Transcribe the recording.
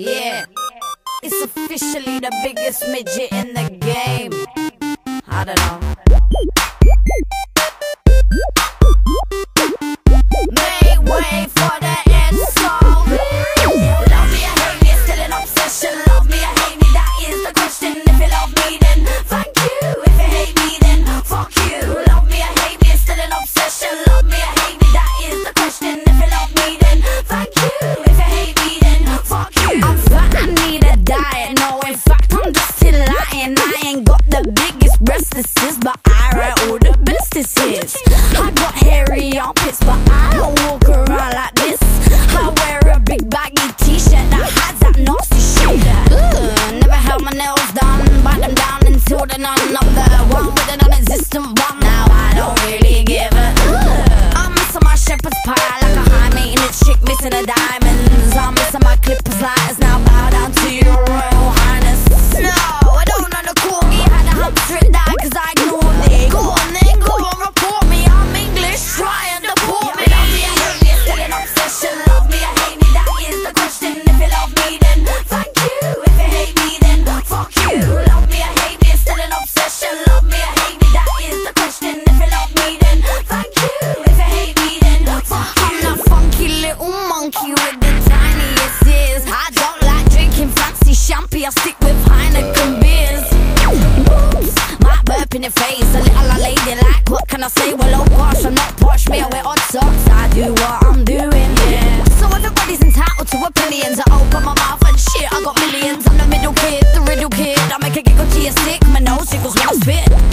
Yeah, it's officially the biggest midget in the game. I don't know. Make way for the end song. Love me, I hate me, it's still an obsession. Love me, I hate me, that is the question. If you love me, then thank you. If you hate me, then fuck you. Love me, I hate me, it's still an obsession. Love me, I hate me, that is the question. If you love me, then thank you. If you hate me, then fuck you. I'm fat, I need a diet. No, in fact, I'm just still lying. I ain't got the biggest breasts, but I write all the best hits. I got hairy armpits, but I don't walk around like this. I wear a big baggy t-shirt that has that nasty shoulder. Never held my nails down, bite them down until they're none. I'm the one with a non-existent one. Now I don't really give a I'm missing my shepherd's pie like a high maintenance chick missing a diamonds. I'm missing my clippers lighters. Now bow down to your royal highness. No, I don't know the corgi, had a hump trick that cause I ignored it. Go on then, go on, report me. I'm English, try and deport me. Love me, I hate me, it's still an obsession. Love me, I hate me, that is the question. If you love me, then thank you. If you hate me, then fuck you. Love me, I hate me, it's still an obsession. Love me, I hate me, that is the question. If you love me, then thank you. If you hate me, then fuck you. I'm that funky little monkey with the tiniest ears. I don't like drinking fancy champagne, I stick with Heineken beers. Might burp in your face, a little a lady like. What can I say? Well, oh gosh, I'm not posh, me, I wear odd socks. I do what I'm doing, yeah. So everybody's entitled to opinions. I open my mouth and shit, I got millions. I'm the middle kid, the riddle kid. I make a giggle to your stick, my nose jiggles when I spit.